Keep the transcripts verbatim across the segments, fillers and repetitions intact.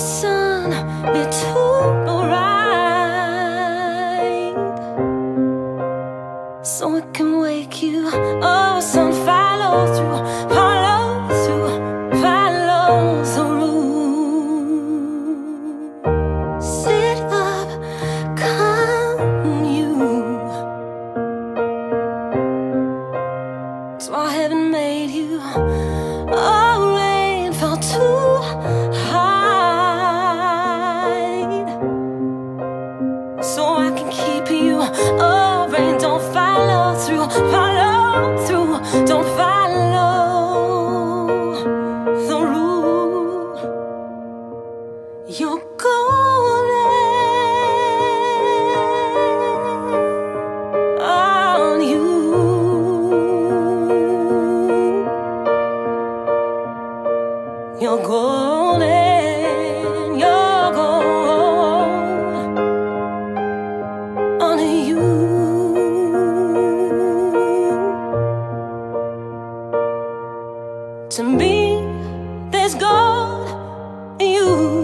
sun be too bright, so I can wake you. Oh, sun, follow through, follow through, follow through. Sit up, come you. So I haven't made you. Oh, rainfall too. Oh, rain, don't follow through, follow through, don't follow through. You're golden on you. You're golden. To me, there's gold in you.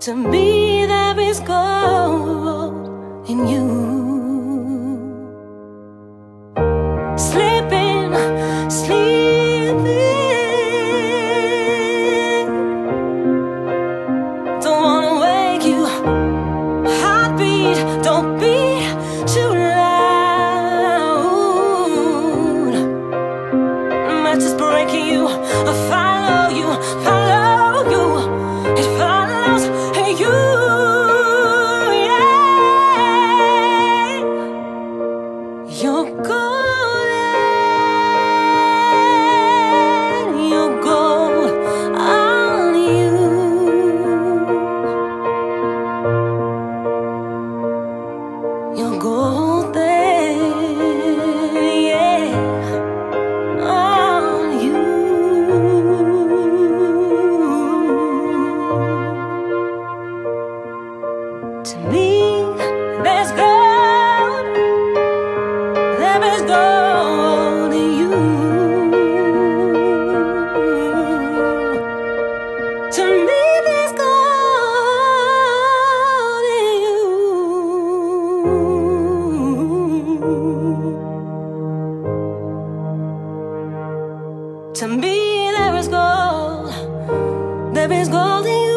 To me, there is gold in you. Sleeping, sleeping. Don't wanna wake you. Heartbeat, don't be too loud. Just breaking you, I follow you, follow you, it follows you, yeah. You're golden, you're gold on you. You're golden. To me, there's gold, there is gold in you. To me, there's gold in you. To me, there is gold, there is gold in you.